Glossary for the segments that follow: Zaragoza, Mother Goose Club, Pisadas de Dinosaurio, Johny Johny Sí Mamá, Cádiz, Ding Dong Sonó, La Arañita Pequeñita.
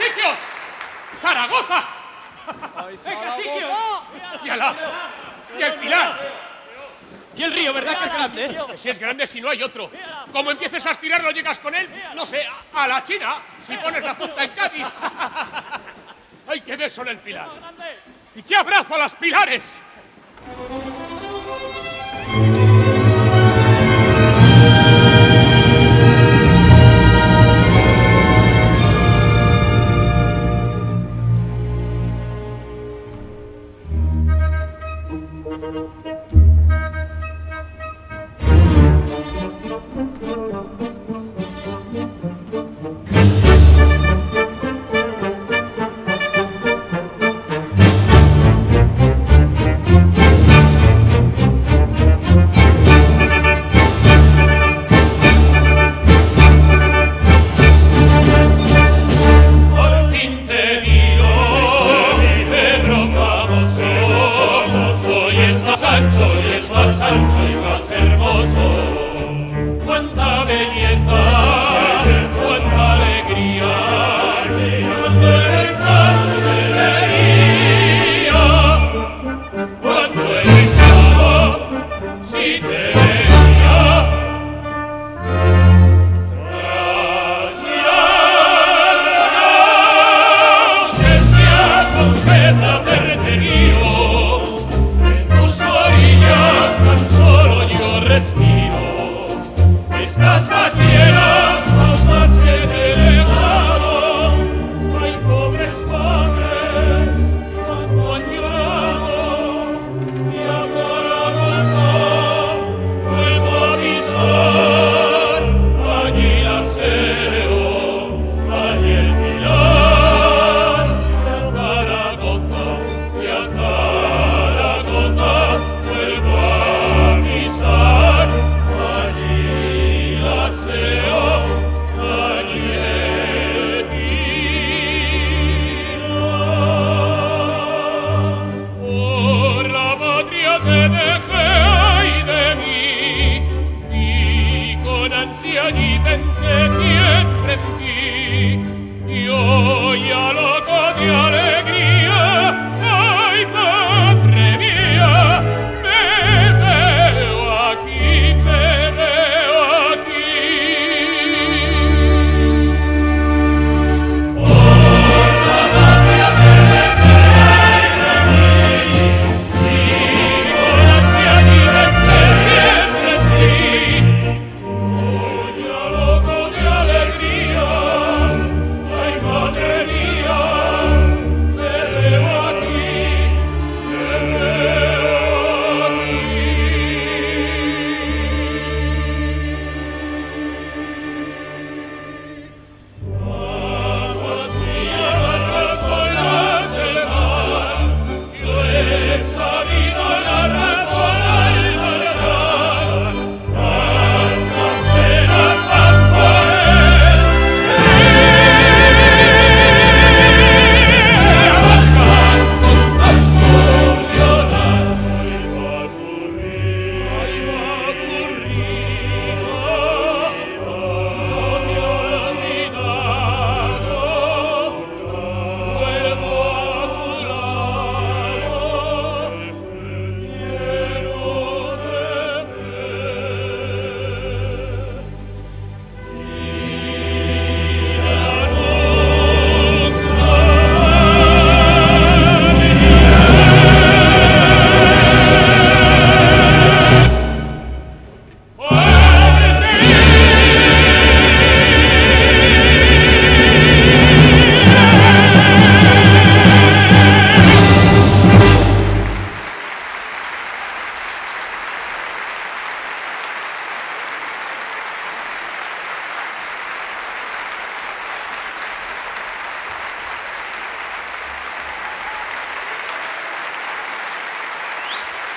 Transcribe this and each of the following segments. Chiquios! ¡Zaragoza! ¡Venga, Chiquios! ¡Mírala! ¡Y el Pilar! Y el río, ¿verdad que es grande? Si es grande, si no hay otro. Como empieces a aspirarlo, llegas con él, no sé, a la China, si pones la punta en Cádiz. ¡Ay, qué beso en el Pilar! ¡Y qué abrazo a las Pilares!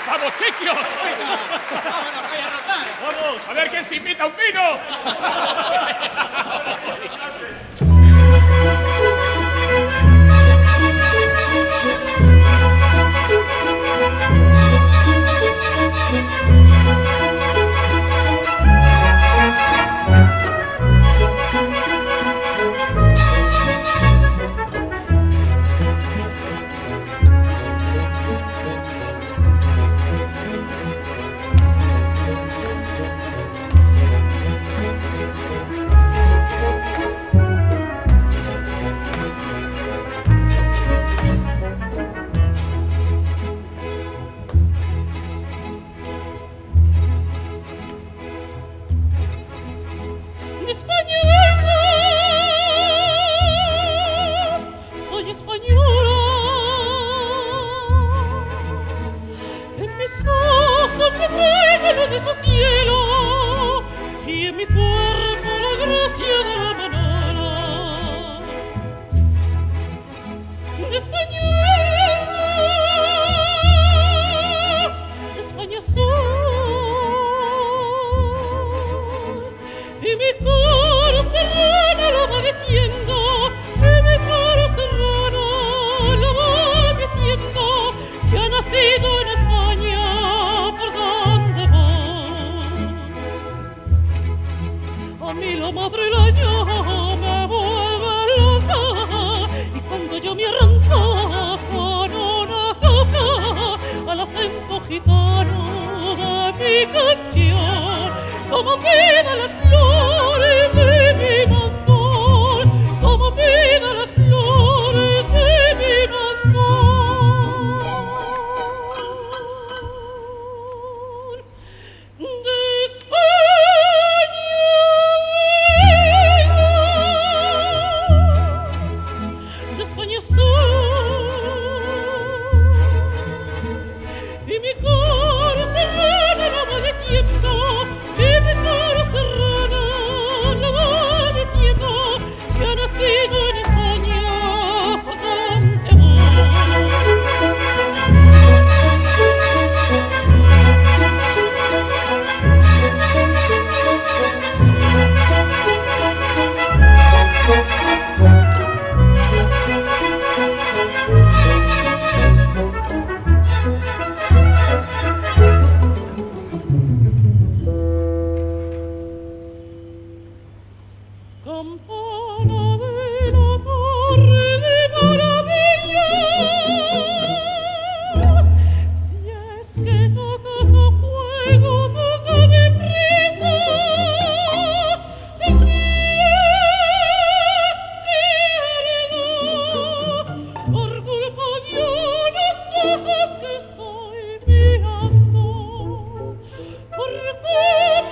¡Vamos, Chiquios! ¡Vamos! ¡A ver quién se invita a un vino! sobre el año me vuelve loca, y cuando yo me arranco con una copla al acento gitano de mi canción, como vida las flores de mi mandor, como vida las flores de mi mandor. De España soy, y mi coro serrano la va diciendo, y mi coro serrano la va diciendo, que ha nacido en España con temor. Campana de la torre de maravillas, si es que tocas a fuego, toca deprisa, que quiero, por culpa de unas hojas que estoy mirando, por culpa de unas hojas.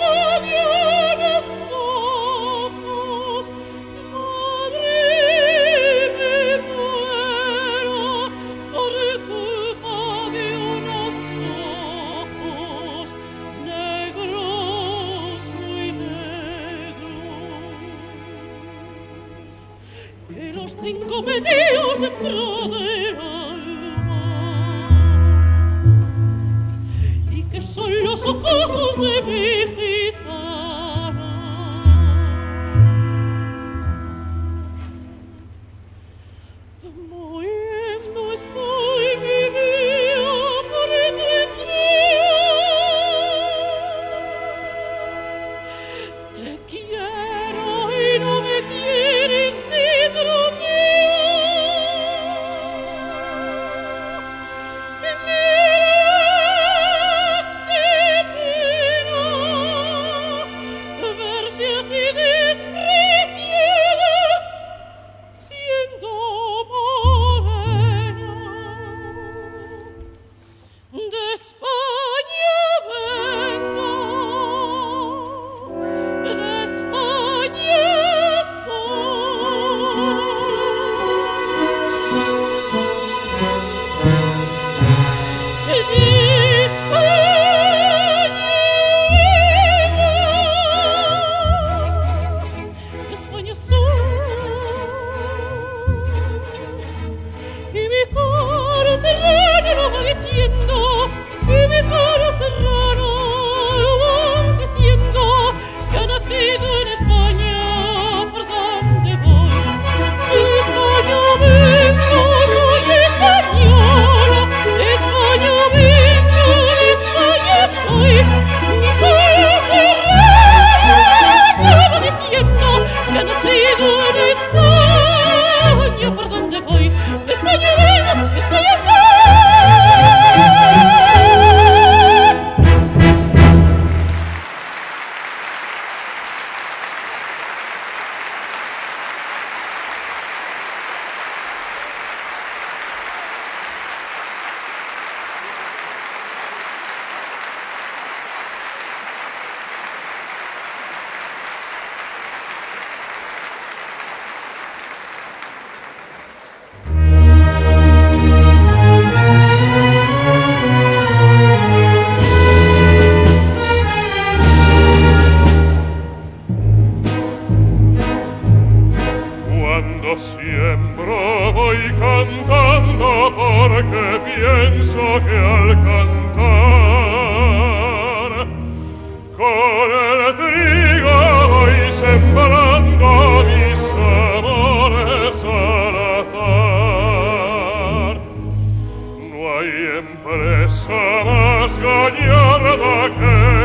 Que los tengo metidos dentro del alma, y que son los ojos de mi gitana. Muriendo estoy mi vida por ti. Te quiero y no me quieres ni que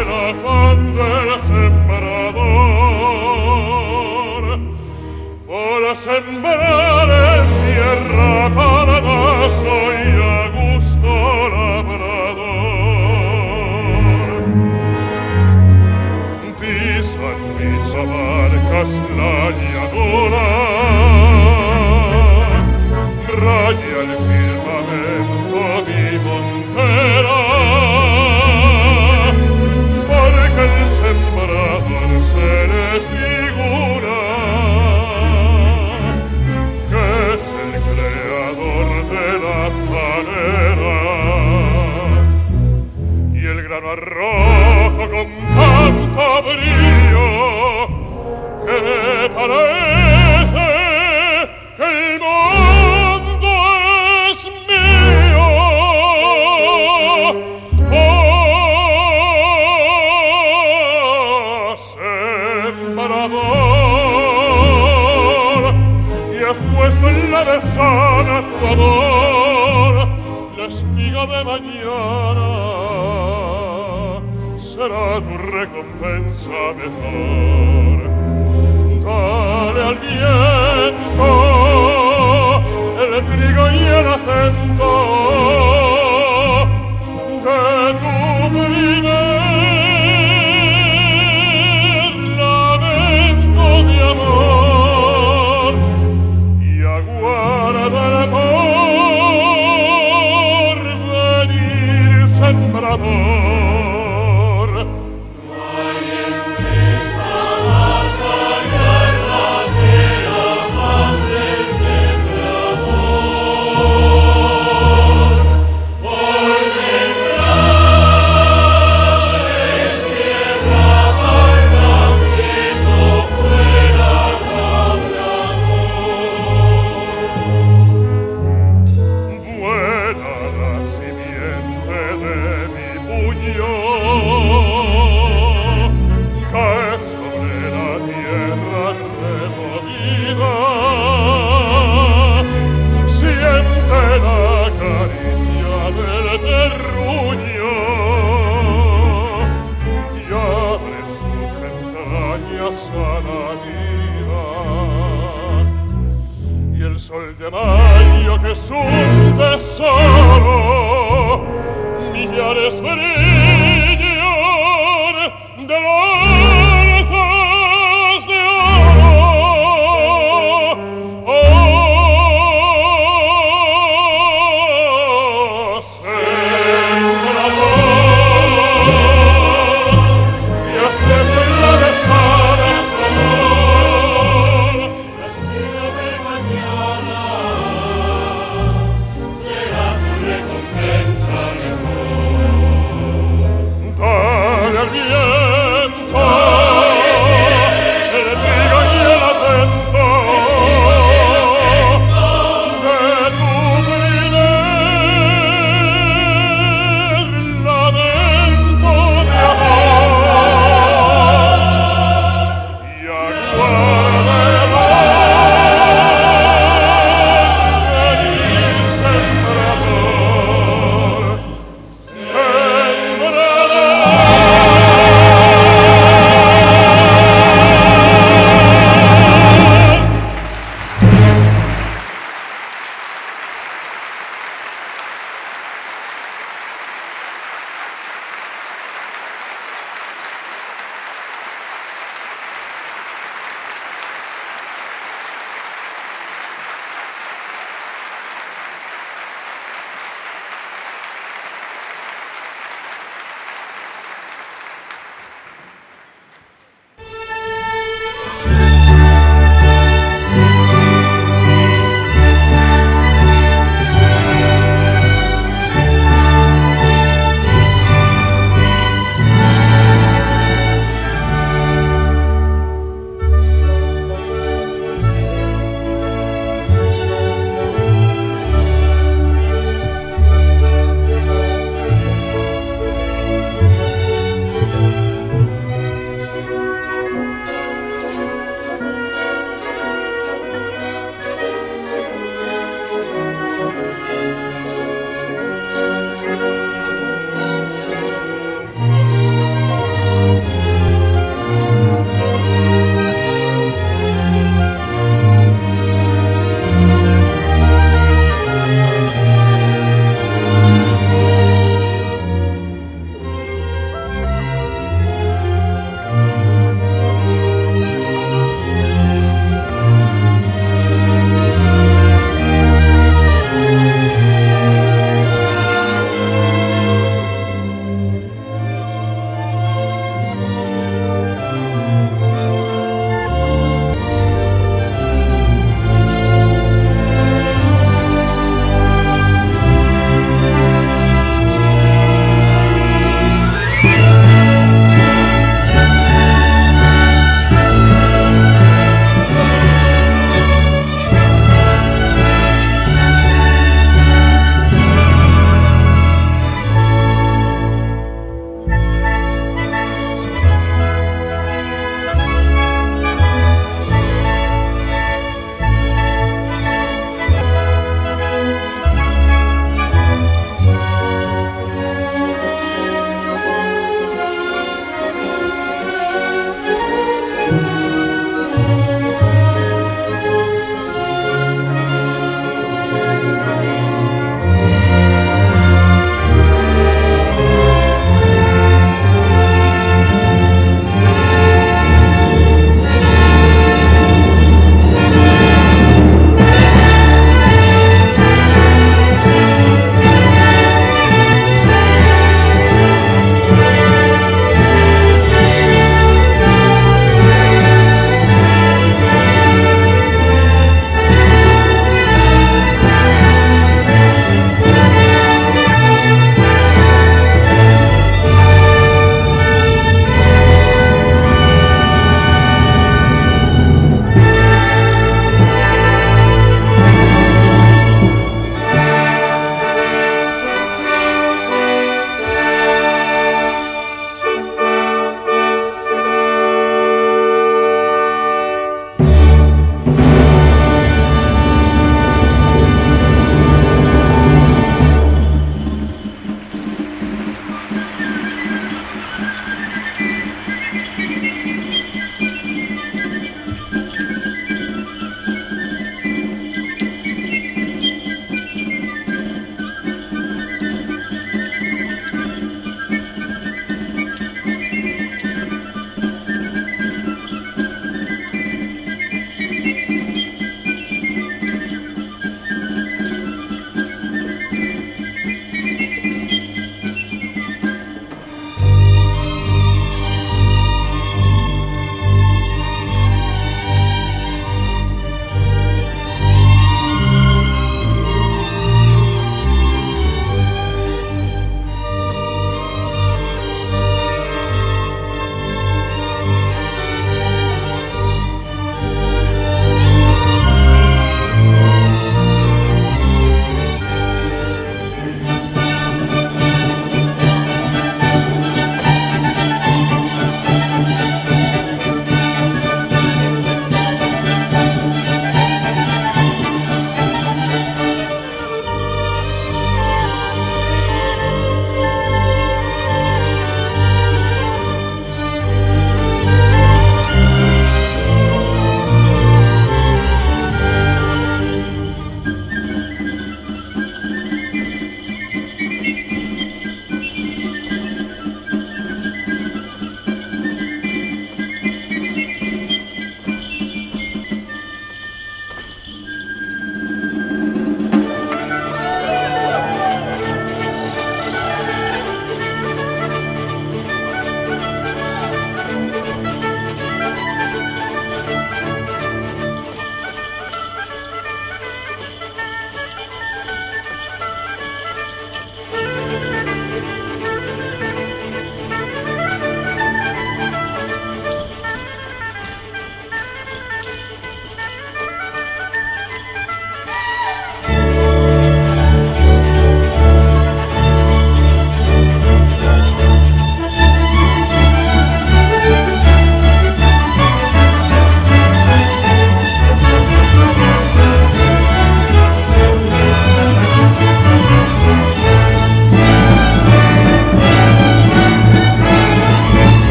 el afán del sembrador. sembrar en tierra paradiso y a gusto labrador. Pisan mis abarcas la llamadora, raya el firmamento mi montera, porque el sembrador se le figura el creador de la panera y el grano arroja con tanto brillo que parece que el mundo es mío. Oh, sembrador, has puesto en la besana tu amor, la espiga de mañana será tu recompensa mejor. Dale al viento el trigo y el acento de tu primer lamento de amor.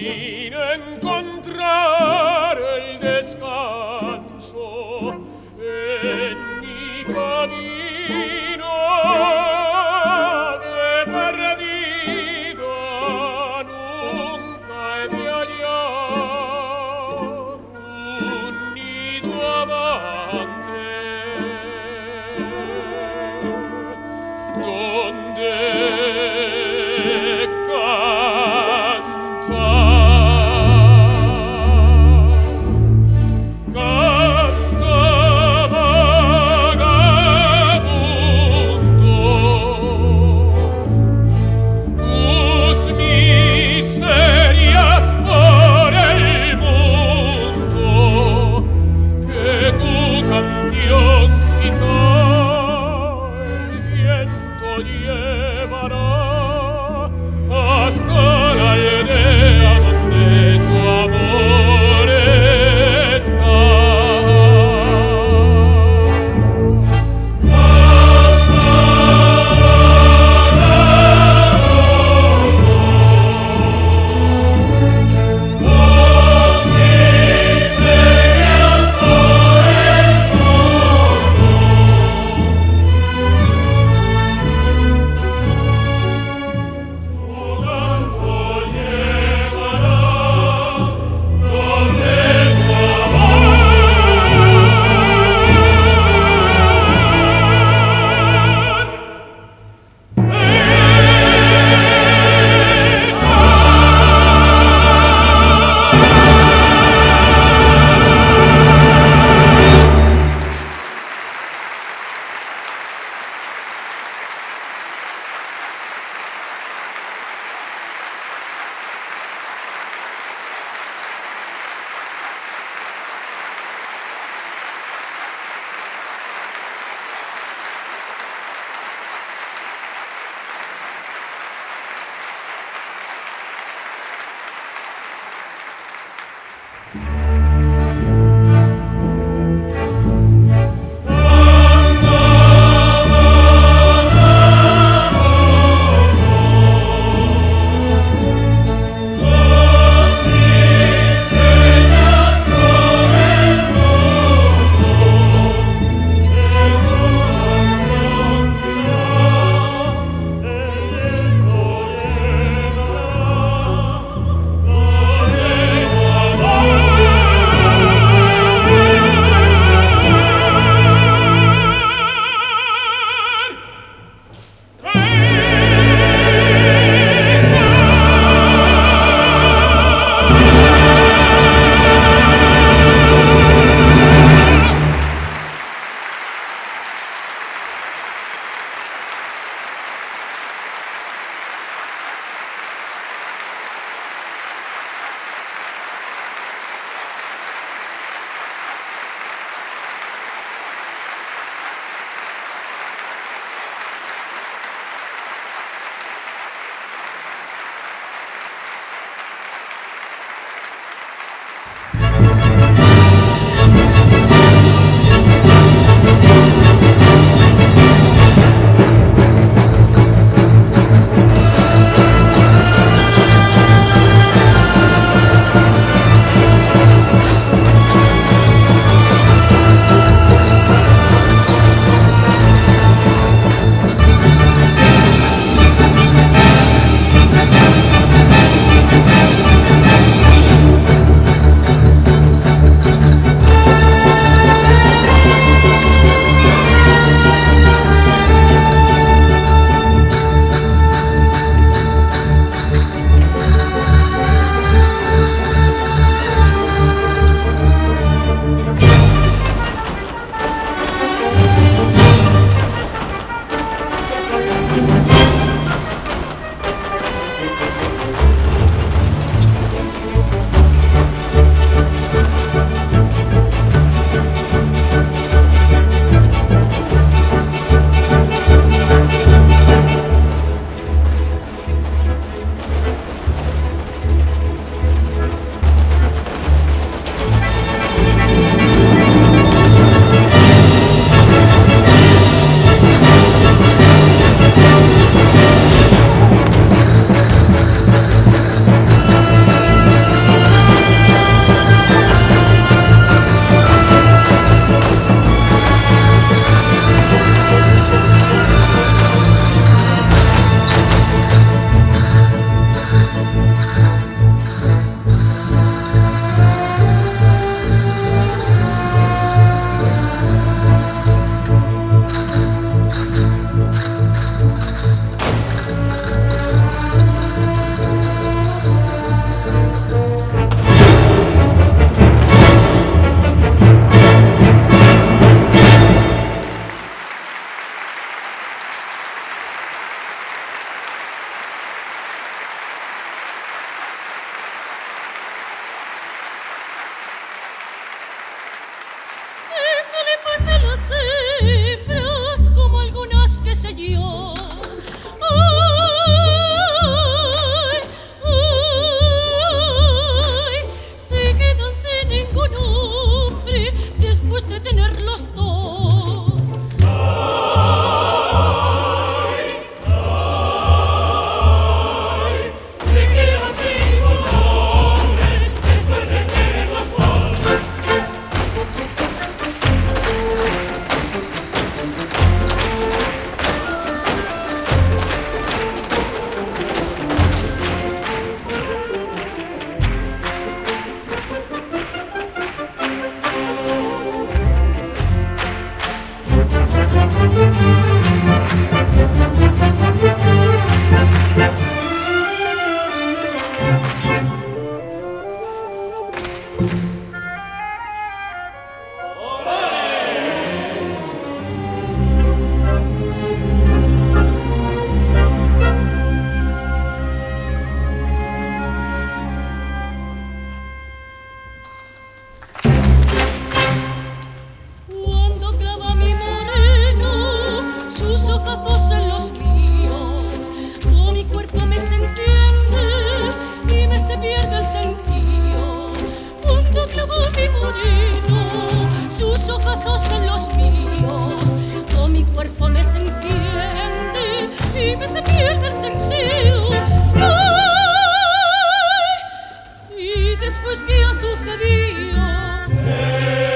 sin encontrar el descanso en mi camino de perdida nunca he de hallar un nido amante donde Oh torino, sus ojazos en los míos, todo mi cuerpo me se enciende y me se pierde el sentido. ¡Ay! ¿Y después qué ha sucedido? Grazie.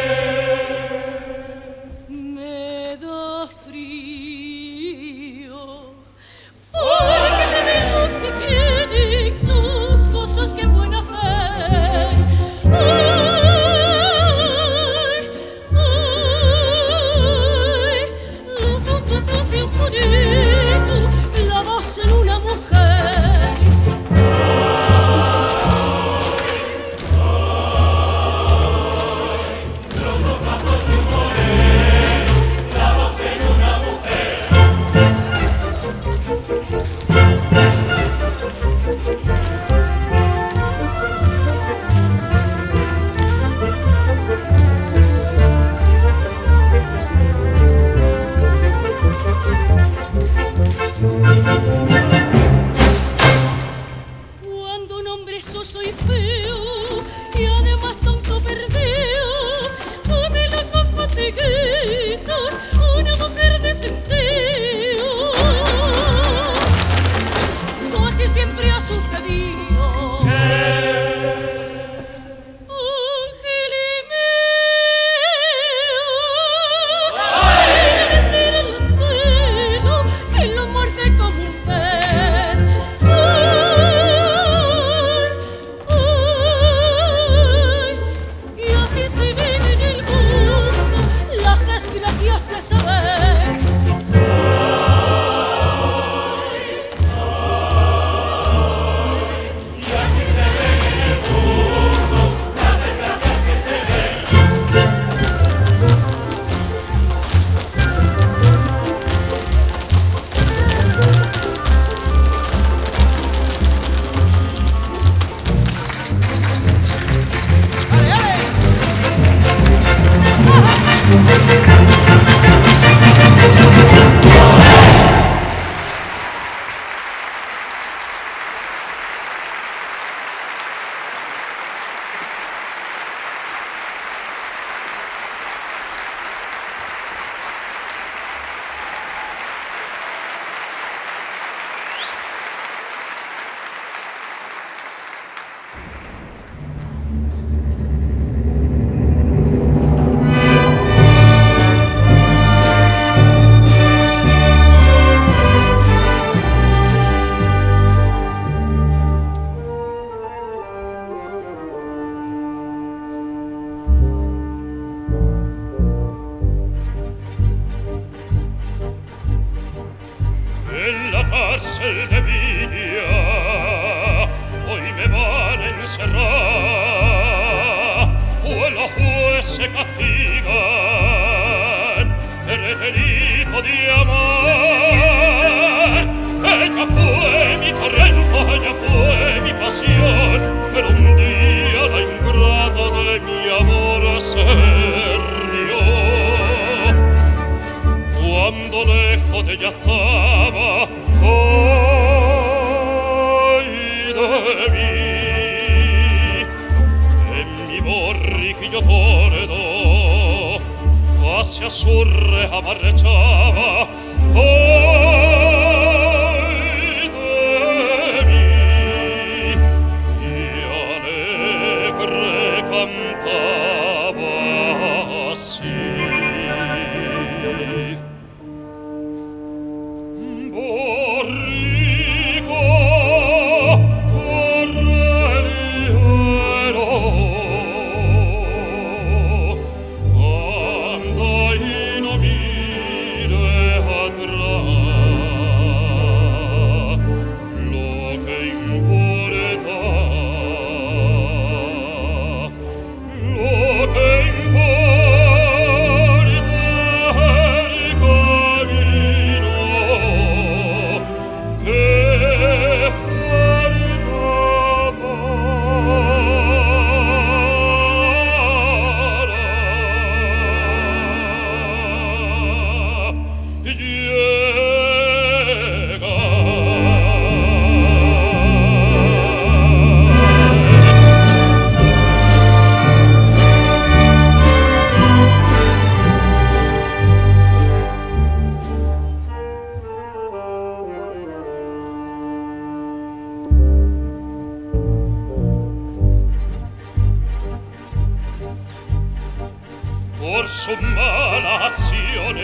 por su mala acción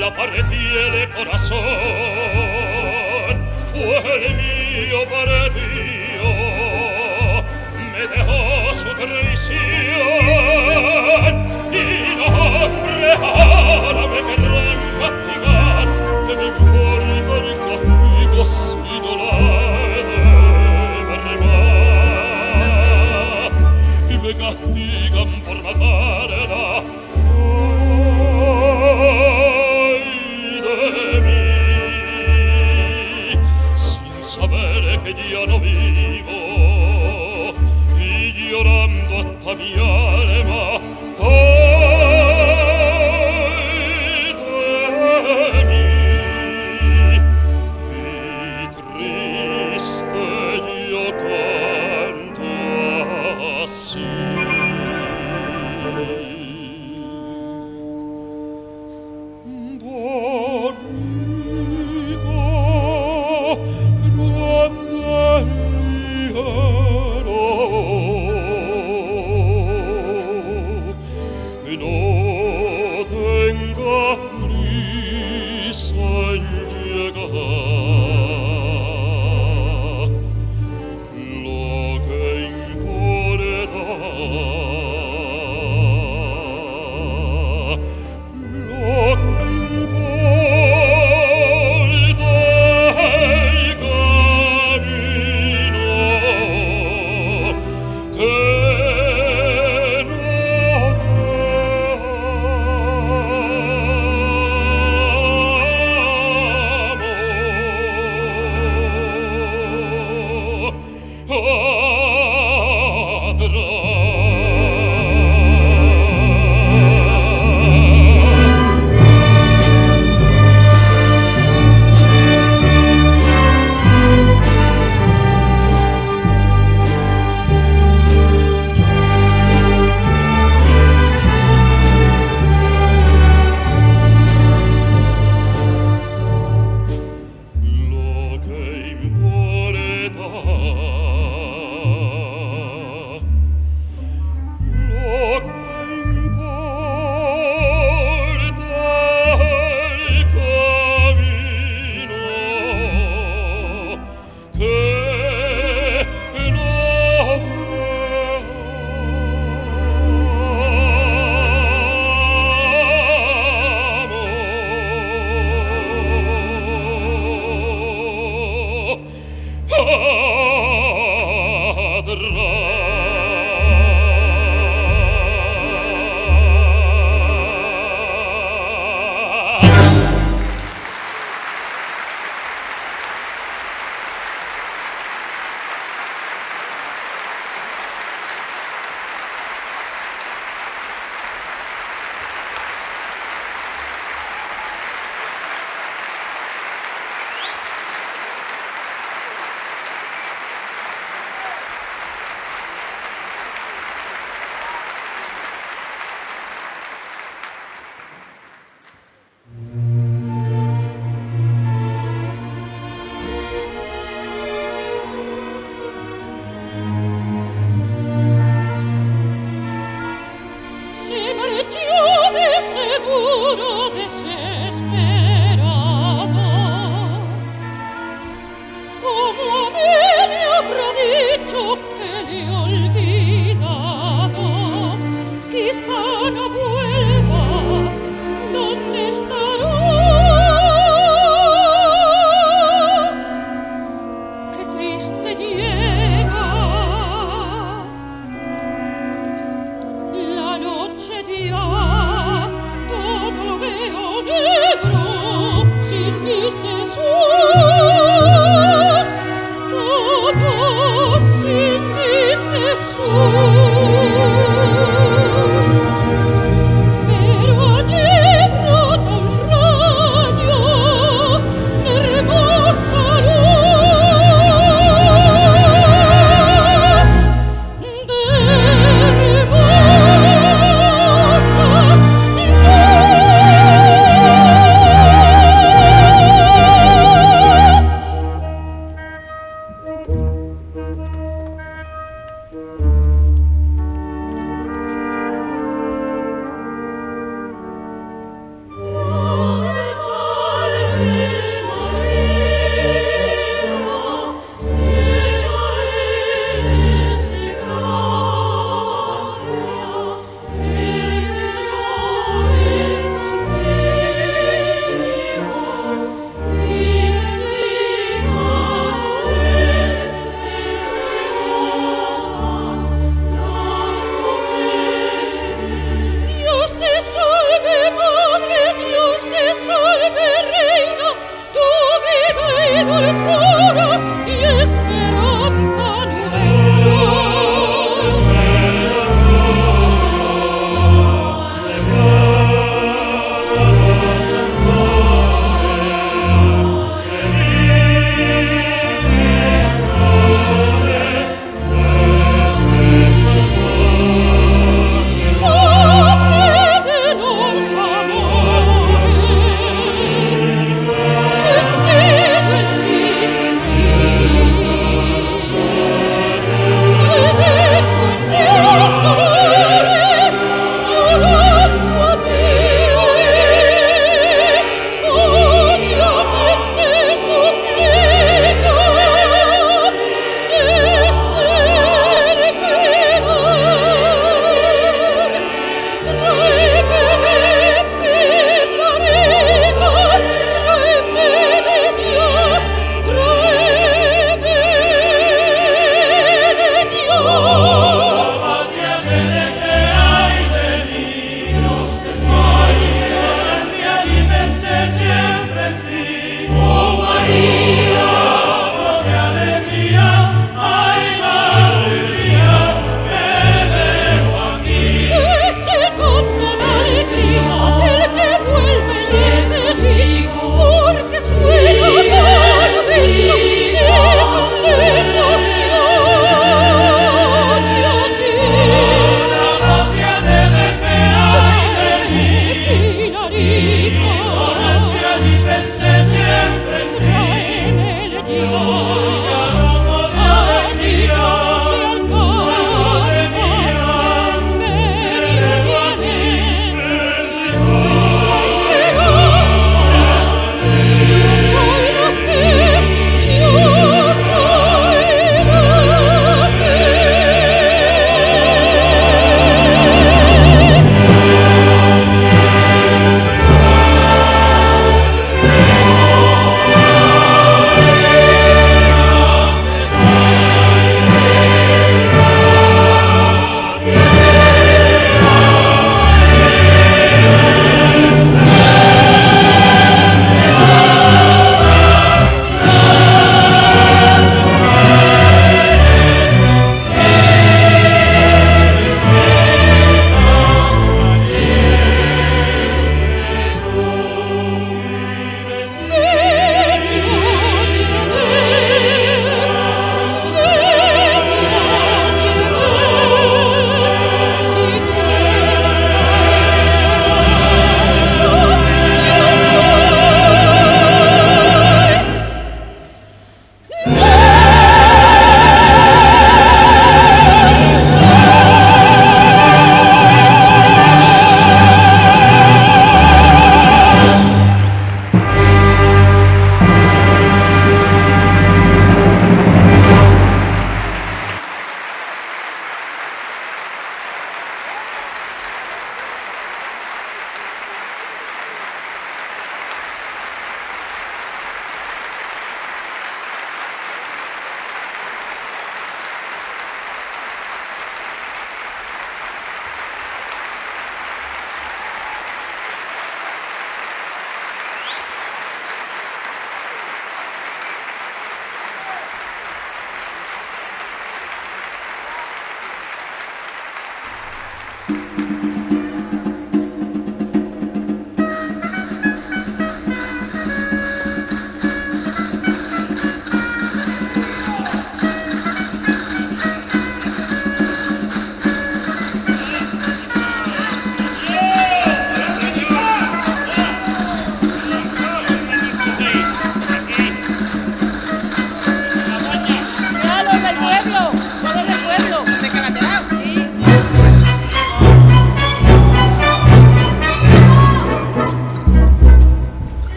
la partí el corazón, pues el mío partió, me dejó su traición y los hombres ahora me querrán castigar, que me importa el castigo si no la derribar y me castigan por matarla. Ay de mí, sin saber que ya no vivo y llorando hasta mi alma. Ay de mí, y triste yo canto así. Dormido no anda el ligero, no tenga prisa en llegar, lo que importa, el camino que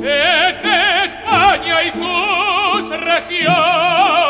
Desde España y sus regiones.